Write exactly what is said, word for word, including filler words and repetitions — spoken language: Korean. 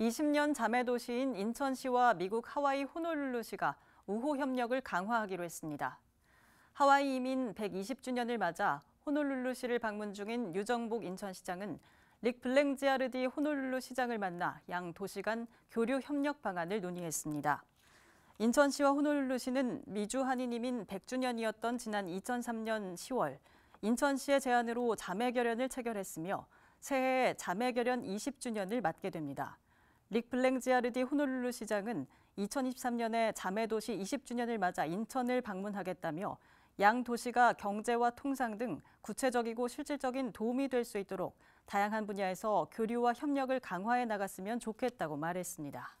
이십 년 자매도시인 인천시와 미국 하와이 호놀룰루시가 우호 협력을 강화하기로 했습니다. 하와이 이민 백이십 주년을 맞아 호놀룰루시를 방문 중인 유정복 인천시장은 릭 블랭지아르디 호놀룰루 시장을 만나 양 도시 간 교류 협력 방안을 논의했습니다. 인천시와 호놀룰루시는 미주 한인 이민 백 주년이었던 지난 이천삼 년 시월 인천시의 제안으로 자매 결연을 체결했으며 새해 자매 결연 이십 주년을 맞게 됩니다. 릭 블랭지아르디 호놀룰루 시장은 이천이십삼 년에 자매도시 이십 주년을 맞아 인천을 방문하겠다며 양 도시가 경제와 통상 등 구체적이고 실질적인 도움이 될 수 있도록 다양한 분야에서 교류와 협력을 강화해 나갔으면 좋겠다고 말했습니다.